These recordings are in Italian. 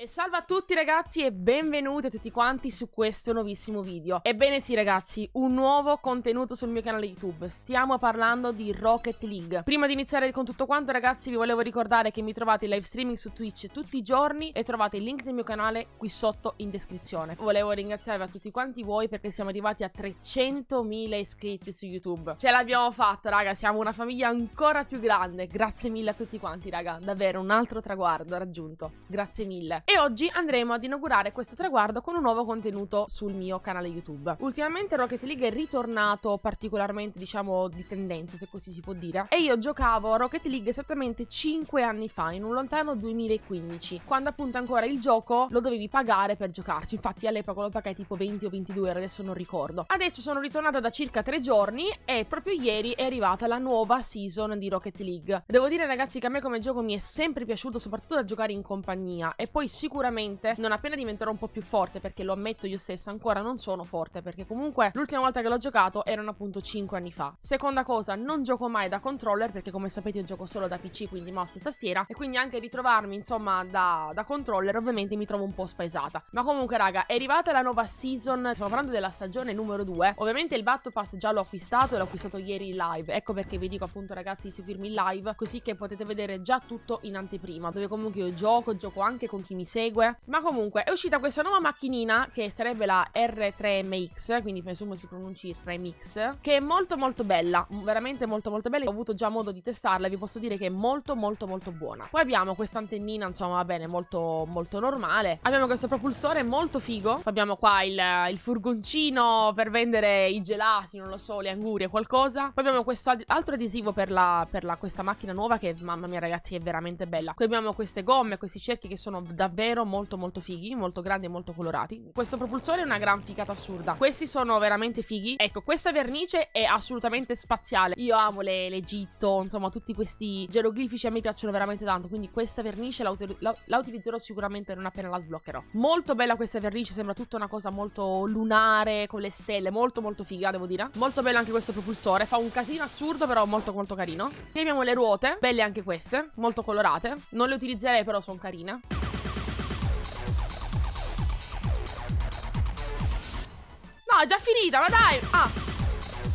E salve a tutti ragazzi e benvenuti a tutti quanti su questo nuovissimo video. Ebbene sì ragazzi, un nuovo contenuto sul mio canale YouTube. Stiamo parlando di Rocket League. Prima di iniziare con tutto quanto ragazzi vi volevo ricordare che mi trovate in live streaming su Twitch tutti i giorni e trovate il link del mio canale qui sotto in descrizione. Volevo ringraziarvi a tutti quanti voi perché siamo arrivati a 300.000 iscritti su YouTube. Ce l'abbiamo fatta raga, siamo una famiglia ancora più grande. Grazie mille a tutti quanti raga, davvero un altro traguardo raggiunto. Grazie mille. E oggi andremo ad inaugurare questo traguardo con un nuovo contenuto sul mio canale YouTube. Ultimamente Rocket League è ritornato particolarmente, diciamo, di tendenza, se così si può dire. E io giocavo Rocket League esattamente 5 anni fa, in un lontano 2015, quando appunto ancora il gioco lo dovevi pagare per giocarci. Infatti all'epoca lo pagai tipo 20 o 22 euro, adesso non ricordo. Adesso sono ritornata da circa 3 giorni e proprio ieri è arrivata la nuova season di Rocket League. Devo dire ragazzi che a me come gioco mi è sempre piaciuto, soprattutto da giocare in compagnia. E poi sicuramente non appena diventerò un po' più forte, perché lo ammetto io stessa ancora non sono forte, perché comunque l'ultima volta che l'ho giocato erano appunto 5 anni fa. Seconda cosa, non gioco mai da controller perché come sapete io gioco solo da PC, quindi mouse e tastiera, e quindi anche ritrovarmi insomma da controller ovviamente mi trovo un po' spaesata. Ma comunque raga, è arrivata la nuova season, stiamo parlando della stagione numero 2. Ovviamente il Battle Pass già l'ho acquistato e l'ho acquistato ieri in live, ecco perché vi dico appunto ragazzi di seguirmi in live così che potete vedere già tutto in anteprima, dove comunque io gioco anche con chi mi segue. Ma comunque è uscita questa nuova macchinina che sarebbe la R3MX, quindi presumo si pronunci R3MX, che è molto molto bella, veramente molto molto bella. Ho avuto già modo di testarla e vi posso dire che è molto molto molto buona. Poi abbiamo questa antennina, insomma va bene, molto molto normale. Abbiamo questo propulsore molto figo. Abbiamo qua il furgoncino per vendere i gelati, non lo so, le angurie, qualcosa. Poi abbiamo questo altro adesivo per questa macchina nuova che mamma mia ragazzi è veramente bella. Qui abbiamo queste gomme, questi cerchi che sono davvero molto molto fighi, molto grandi e molto colorati. Questo propulsore è una gran figata assurda. Questi sono veramente fighi. Ecco, questa vernice è assolutamente spaziale. Io amo l'Egitto, insomma tutti questi geroglifici a me piacciono veramente tanto, quindi questa vernice la utilizzerò sicuramente non appena la sbloccherò. Molto bella questa vernice, sembra tutta una cosa molto lunare con le stelle, molto molto figa devo dire. Molto bello anche questo propulsore, fa un casino assurdo però molto molto carino. E abbiamo le ruote, belle anche queste, molto colorate. Non le utilizzerei però sono carine. No, è già finita, ma dai! Ah!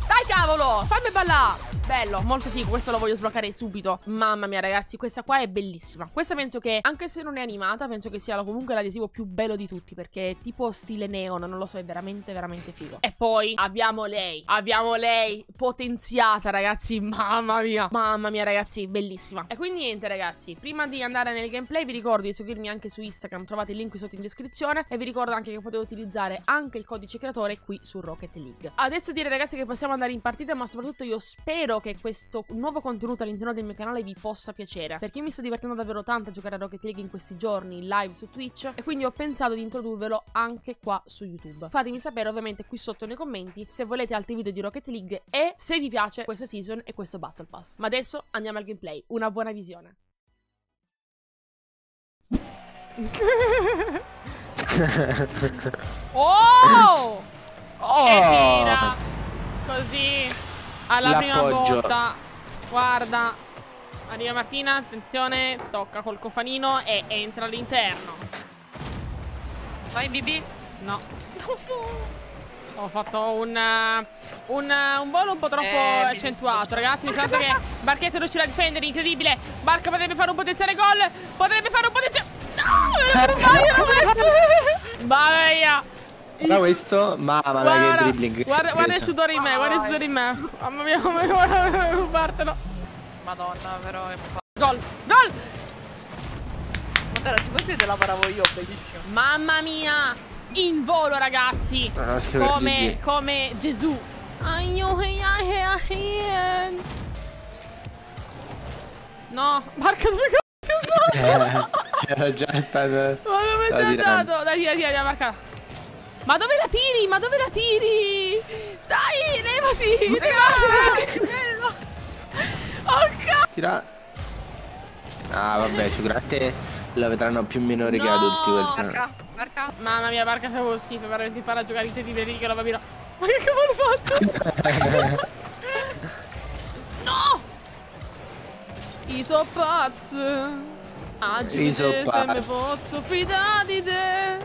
Dai cavolo! Fammi ballare! Bello, molto figo, questo lo voglio sbloccare subito. Mamma mia ragazzi, questa qua è bellissima. Questa penso che, anche se non è animata, penso che sia comunque l'adesivo più bello di tutti, perché è tipo stile neon, non lo so, è veramente veramente figo. E poi abbiamo lei potenziata ragazzi, mamma mia ragazzi, bellissima. E quindi niente ragazzi, prima di andare nel gameplay vi ricordo di seguirmi anche su Instagram, trovate il link qui sotto in descrizione. E vi ricordo anche che potete utilizzare anche il codice creatore qui su Rocket League. Adesso direi ragazzi che possiamo andare in partita, ma soprattutto io spero che questo nuovo contenuto all'interno del mio canale vi possa piacere, perché mi sto divertendo davvero tanto a giocare a Rocket League in questi giorni in live su Twitch, e quindi ho pensato di introdurvelo anche qua su YouTube. Fatemi sapere ovviamente qui sotto nei commenti se volete altri video di Rocket League e se vi piace questa season e questo Battle Pass. Ma adesso andiamo al gameplay, una buona visione. Oh! Oh! E tira! Così! Alla prima volta, guarda, arriva Martina, attenzione, tocca col cofanino e entra all'interno. Vai BB. No. Ho fatto un volo un po' troppo accentuato ragazzi, mi sento che Barchetta riuscirà a difendere, incredibile. Barca potrebbe fare un potenziale gol, potrebbe fare un potenziale... No! Vai via! Guarda questo, mamma mia che dribbling. Guarda il sudore in me, guarda il sudore in me. Mamma mia come rubartelo. Madonna però è... Gol, gol. Guarda, ti puoi vedere, lavoravo io, bellissimo. Mamma mia, in volo ragazzi, come Gesù. No, Marco dove cazzo? Era già stato... Ma dove sei andato? Dai, tira, tira, Marco. Ma dove la tiri? Ma dove la tiri? Dai, levati! Levati! Oh cazzo! Tira. Ah vabbè, sicuramente la vedranno più minore che adulti quel Barca. Mamma mia, Barca fa schifo, veramente impara a giocare in tempi veri che lo bambino. Ma che cavolo ho fatto? No! Iso pazzo! Agile, se me posso fidare di te.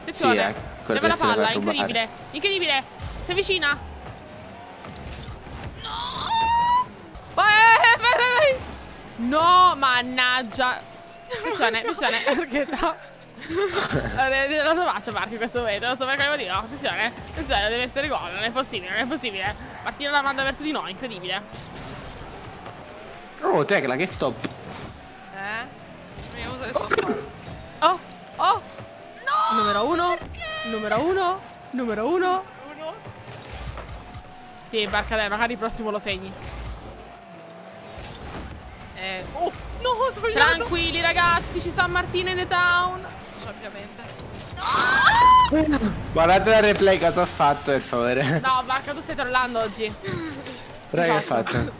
Attenzione, sì, leva la palla, incredibile, incredibile. Si avvicina. No, vai. No, mannaggia. Attenzione, attenzione. Perché no? Non lo faccio, Marco, in questo momento. Non so perché devo dire. No, attenzione, attenzione, deve essere gol. Non è possibile, non è possibile. Martino la manda verso di noi, incredibile. Oh, Tecla, che stop. Oh, oh, no! Numero uno. Sì, Barca, dai, magari il prossimo lo segni. Oh, no, ho sbagliato. Tranquilli, ragazzi, ci sta Martina in the town. Sì, ovviamente. No! Guardate la replay, cosa ha fatto, per favore. No, Barca, tu stai trollando oggi. Raga, che ha fatto?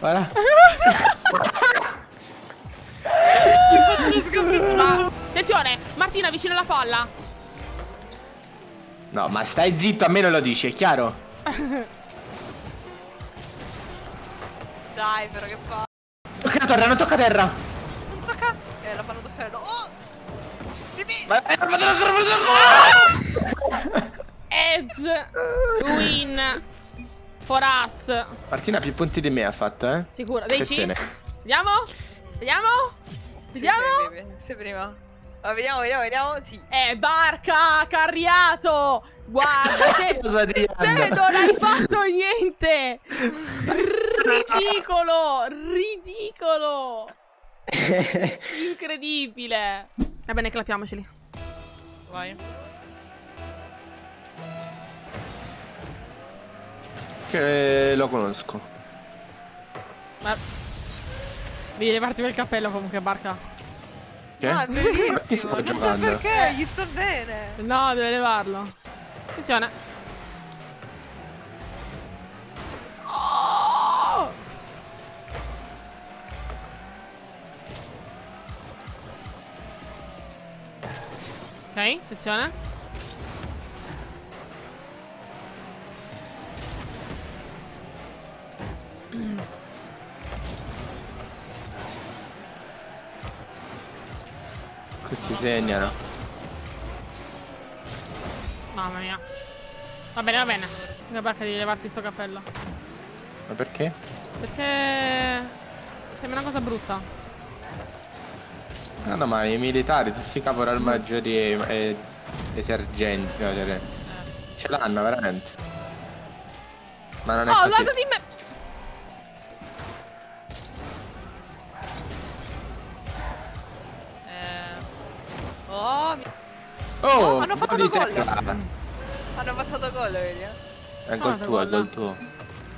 Guarda. Attenzione, Martina vicino alla palla. No, ma stai zitto, a me non lo dici, è chiaro? Dai, però che fa? Tocca la terra, non tocca terra. Non tocca. La fanno toccare. Oh! Ma Eds win for us. Martina più punti di me ha fatto, eh? Sicuro, dei 5. Andiamo? Vediamo? Sì, prima. Ma vediamo, sì. Barca, carriato! Guarda, cioè, non hai fatto niente! Ridicolo! Incredibile! Va bene, clapiamoceli. Vai. Che lo conosco. Ma... devi levarti per il cappello comunque, Barca. Che? Ah, bellissimo, non so perché, gli sta bene. No, deve levarlo. Attenzione. Oh! Ok, attenzione. Questi segnano. Mamma mia. Va bene. Una Barca di levarti sto cappello. Ma perché? Perché... sembra una cosa brutta. No, ma i militari, tutti i caporalmaggiori e sergenti, no, ce l'hanno veramente. Ma non è così. Oh, lato di me! Oh, no, hanno fatto gol! Hanno fatto gol, vedi? È gol tuo, è gol tuo.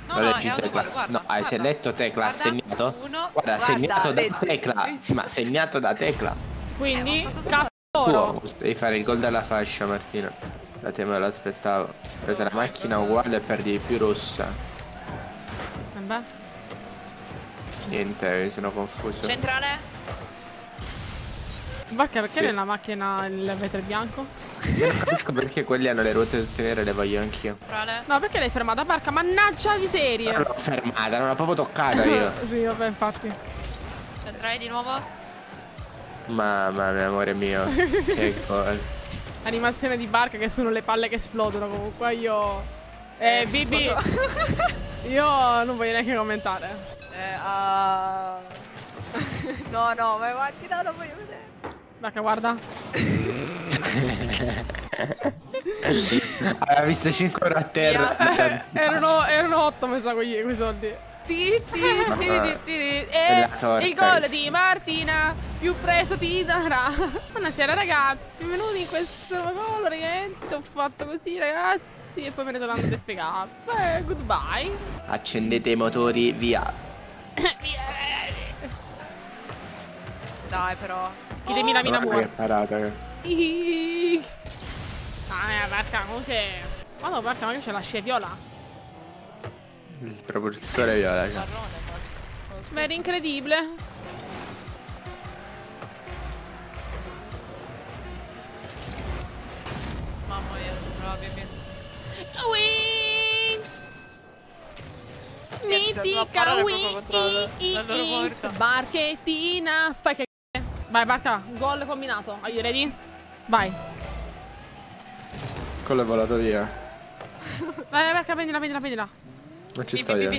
No, leggi Tecla. No, hai letto Tecla, ha segnato? Guarda, segnato da Tecla. Sì, ma segnato da Tecla. Quindi, cazzo. Devi fare il gol dalla fascia, Martina. Da te me lo aspettavo. Prende la macchina uguale e perdi di più rossa. Vabbè. Niente, sono confuso. Centrale? Barca, perché nella macchina il vetro è bianco? Non capisco perché quelli hanno le ruote tutte nere, le voglio anch'io. No, perché l'hai fermata, Barca? Mannaggia di serie! Non l'ho fermata, non l'ho proprio toccata io. Sì, vabbè, infatti. C'entrai di nuovo? Mamma mia, amore mio. Che gol. Animazione di Barca, che sono le palle che esplodono. Comunque io... Bibi! Io non voglio neanche commentare. No, vai avanti, no, non voglio vedere. Barca, guarda. Aveva visto 5 ore a terra. Erano 8, mi sa, quei soldi. Il gol di Martina più preso ti darà. Buonasera, ragazzi, benvenuti in questo gol, praticamente ho fatto così, ragazzi, e poi me ne tornando defecato. Goodbye. Accendete i motori, via. Dai, però. Chiedemi la mina buona. Che parata. Ah, Barca, comunque. Ma no, Barca, ma che c'è la scia viola. Il propulsore viola. Ma era incredibile. Mamma mia, proprio che... Wings! Mitica Wings! Barchettina, fai che... Vai, parta. Gol combinato. Are you ready? Vai. Quello è volato via. Vai, vai, prendila, prendila, prendila. Non ci sto io.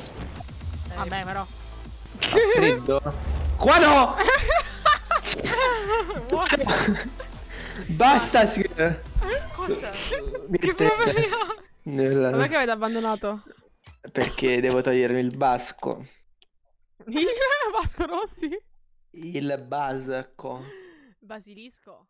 Vabbè, però. Freddo. Qua no! Basta, si. Cosa? Che problema? Nella... Ma perché avete abbandonato? Perché devo togliermi il basco. Il basco Rossi? Il basco. Basilisco.